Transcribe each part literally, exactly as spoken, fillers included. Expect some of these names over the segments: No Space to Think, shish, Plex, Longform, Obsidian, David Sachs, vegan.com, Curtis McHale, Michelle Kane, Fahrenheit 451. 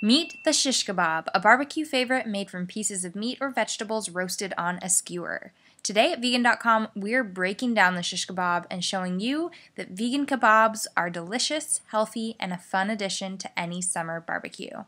Meat the shish kebab, a barbecue favorite made from pieces of meat or vegetables roasted on a skewer. Today at vegan dot com, we're breaking down the shish kebab and showing you that vegan kebabs are delicious, healthy, and a fun addition to any summer barbecue.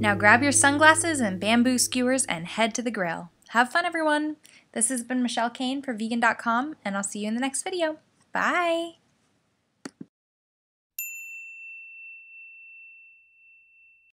Now grab your sunglasses and bamboo skewers and head to the grill. Have fun, everyone! This has been Michelle Kane for vegan dot com, and I'll see you in the next video. Bye!